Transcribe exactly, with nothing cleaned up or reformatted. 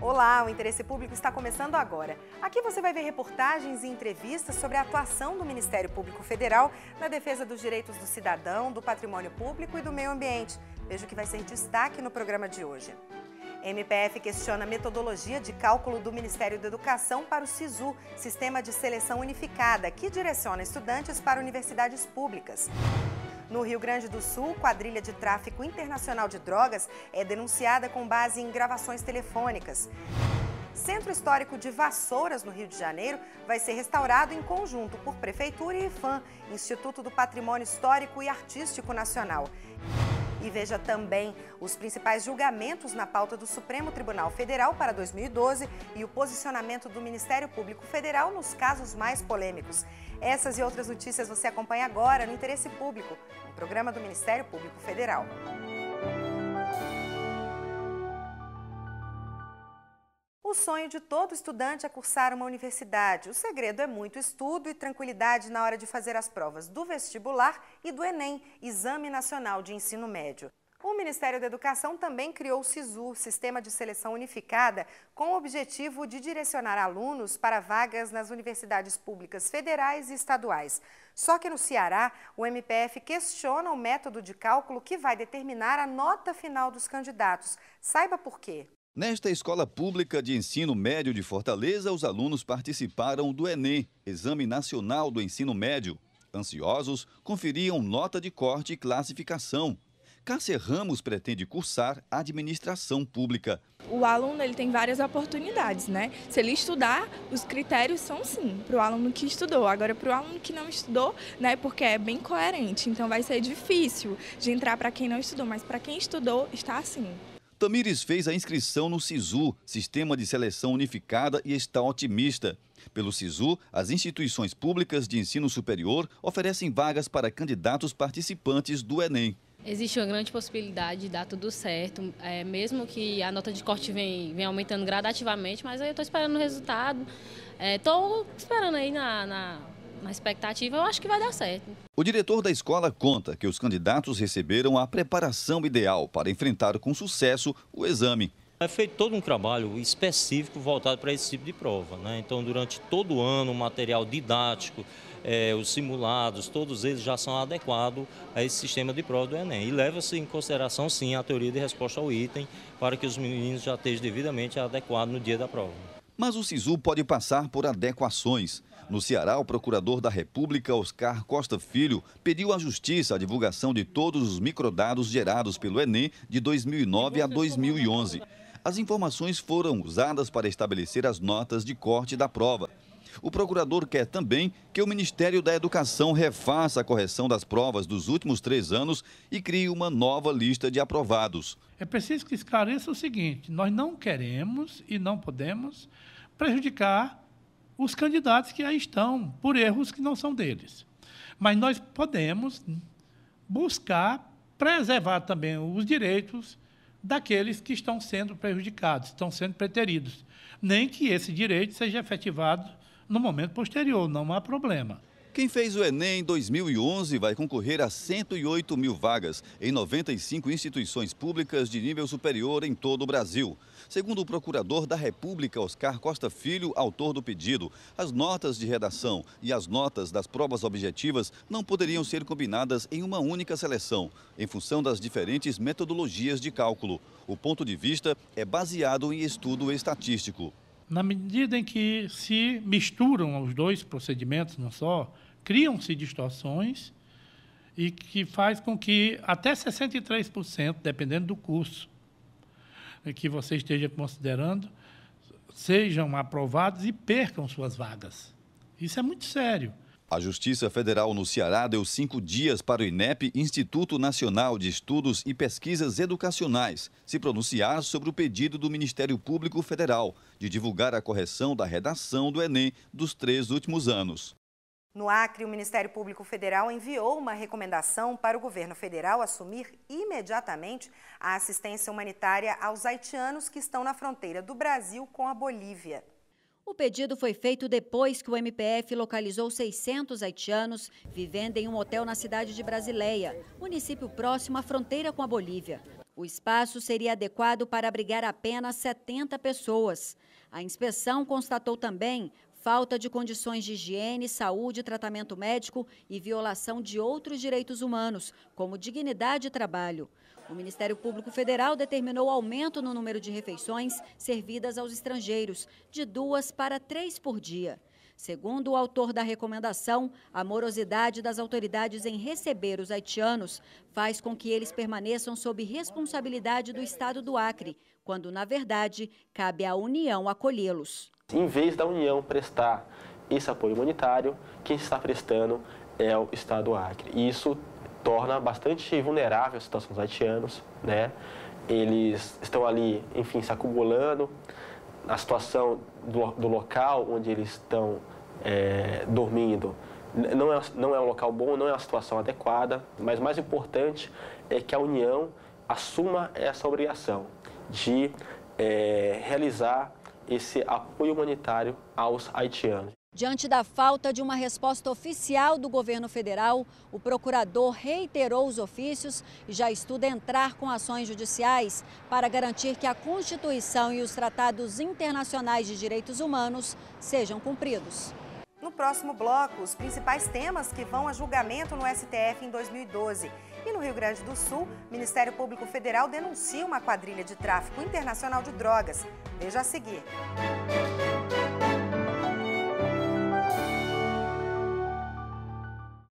Olá, o Interesse Público está começando agora. Aqui você vai ver reportagens e entrevistas sobre a atuação do Ministério Público Federal na defesa dos direitos do cidadão, do patrimônio público e do meio ambiente. Veja o que vai ser destaque no programa de hoje. M P F questiona a metodologia de cálculo do Ministério da Educação para o SISU, Sistema de Seleção Unificada, que direciona estudantes para universidades públicas. No Rio Grande do Sul, quadrilha de tráfico internacional de drogas é denunciada com base em gravações telefônicas. Centro Histórico de Vassouras, no Rio de Janeiro, vai ser restaurado em conjunto por Prefeitura e IPHAN, Instituto do Patrimônio Histórico e Artístico Nacional. E veja também os principais julgamentos na pauta do Supremo Tribunal Federal para dois mil e doze e o posicionamento do Ministério Público Federal nos casos mais polêmicos. Essas e outras notícias você acompanha agora no Interesse Público, um programa do Ministério Público Federal. O sonho de todo estudante é cursar uma universidade. O segredo é muito estudo e tranquilidade na hora de fazer as provas do vestibular e do Enem, Exame Nacional de Ensino Médio. O Ministério da Educação também criou o SISU, Sistema de Seleção Unificada, com o objetivo de direcionar alunos para vagas nas universidades públicas federais e estaduais. Só que no Ceará, o M P F questiona o método de cálculo que vai determinar a nota final dos candidatos. Saiba por quê. Nesta escola pública de ensino médio de Fortaleza, os alunos participaram do Enem, Exame Nacional do Ensino Médio. Ansiosos, conferiam nota de corte e classificação. Cássia Ramos pretende cursar administração pública. O aluno ele tem várias oportunidades, né? Se ele estudar, os critérios são sim, para o aluno que estudou. Agora, para o aluno que não estudou, né? Porque é bem coerente, então vai ser difícil de entrar para quem não estudou, mas para quem estudou, está assim. Tamires fez a inscrição no SISU, Sistema de Seleção Unificada, e está otimista. Pelo SISU, as instituições públicas de ensino superior oferecem vagas para candidatos participantes do Enem. Existe uma grande possibilidade de dar tudo certo, é, mesmo que a nota de corte vem, vem aumentando gradativamente, mas aí eu estou esperando o resultado, estou é, esperando aí na... na... Na expectativa, eu acho que vai dar certo. O diretor da escola conta que os candidatos receberam a preparação ideal para enfrentar com sucesso o exame. É feito todo um trabalho específico voltado para esse tipo de prova, né? Então, durante todo o ano, o material didático, é, os simulados, todos eles já são adequados a esse sistema de prova do Enem. E leva-se em consideração, sim, a teoria de resposta ao item, para que os meninos já estejam devidamente adequados no dia da prova. Mas o SISU pode passar por adequações. No Ceará, o procurador da República, Oscar Costa Filho, pediu à Justiça a divulgação de todos os microdados gerados pelo Enem de dois mil e nove a dois mil e onze. As informações foram usadas para estabelecer as notas de corte da prova. O procurador quer também que o Ministério da Educação refaça a correção das provas dos últimos três anos e crie uma nova lista de aprovados. É preciso que esclareça o seguinte: nós não queremos e não podemos prejudicar os candidatos que aí estão, por erros que não são deles. Mas nós podemos buscar preservar também os direitos daqueles que estão sendo prejudicados, estão sendo preteridos. Nem que esse direito seja efetivado no momento posterior, não há problema. Quem fez o Enem em dois mil e onze vai concorrer a cento e oito mil vagas em noventa e cinco instituições públicas de nível superior em todo o Brasil. Segundo o procurador da República, Oscar Costa Filho, autor do pedido, as notas de redação e as notas das provas objetivas não poderiam ser combinadas em uma única seleção, em função das diferentes metodologias de cálculo. O ponto de vista é baseado em estudo estatístico. Na medida em que se misturam os dois procedimentos, não só, criam-se distorções e que faz com que até sessenta e três por cento, dependendo do curso que você esteja considerando, sejam aprovados e percam suas vagas. Isso é muito sério. A Justiça Federal no Ceará deu cinco dias para o INEP, Instituto Nacional de Estudos e Pesquisas Educacionais, se pronunciar sobre o pedido do Ministério Público Federal de divulgar a correção da redação do Enem dos três últimos anos. No Acre, o Ministério Público Federal enviou uma recomendação para o governo federal assumir imediatamente a assistência humanitária aos haitianos que estão na fronteira do Brasil com a Bolívia. O pedido foi feito depois que o M P F localizou seiscentos haitianos vivendo em um hotel na cidade de Brasileia, município próximo à fronteira com a Bolívia. O espaço seria adequado para abrigar apenas setenta pessoas. A inspeção constatou também falta de condições de higiene, saúde, tratamento médico e violação de outros direitos humanos, como dignidade e trabalho. O Ministério Público Federal determinou aumento no número de refeições servidas aos estrangeiros, de duas para três por dia. Segundo o autor da recomendação, a morosidade das autoridades em receber os haitianos faz com que eles permaneçam sob responsabilidade do Estado do Acre, quando, na verdade, cabe à União acolhê-los. Em vez da União prestar esse apoio humanitário, quem está prestando é o Estado do Acre. E isso torna bastante vulnerável a situação dos haitianos, né? Eles estão ali, enfim, se acumulando. A situação do, do local onde eles estão é, dormindo não é, não é um local bom, não é uma situação adequada, mas mais importante é que a União assuma essa obrigação de é, realizar esse apoio humanitário aos haitianos. Diante da falta de uma resposta oficial do governo federal, o procurador reiterou os ofícios e já estuda entrar com ações judiciais para garantir que a Constituição e os tratados internacionais de direitos humanos sejam cumpridos. No próximo bloco, os principais temas que vão a julgamento no S T F em dois mil e doze. E no Rio Grande do Sul, o Ministério Público Federal denuncia uma quadrilha de tráfico internacional de drogas. Veja a seguir.